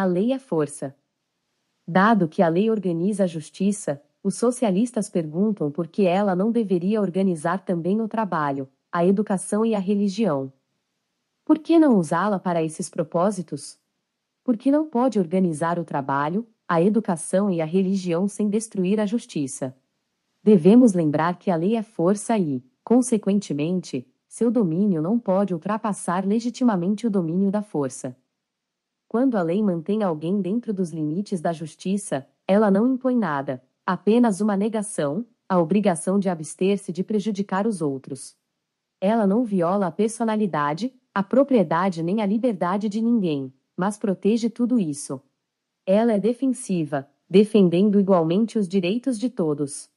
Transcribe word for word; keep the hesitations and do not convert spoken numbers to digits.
A lei é força. Dado que a lei organiza a justiça, os socialistas perguntam por que ela não deveria organizar também o trabalho, a educação e a religião. Por que não usá-la para esses propósitos? Por que não pode organizar o trabalho, a educação e a religião sem destruir a justiça? Devemos lembrar que a lei é força e, consequentemente, seu domínio não pode ultrapassar legitimamente o domínio da força. Quando a lei mantém alguém dentro dos limites da justiça, ela não impõe nada, apenas uma negação, a obrigação de abster-se de prejudicar os outros. Ela não viola a personalidade, a propriedade nem a liberdade de ninguém, mas protege tudo isso. Ela é defensiva, defendendo igualmente os direitos de todos,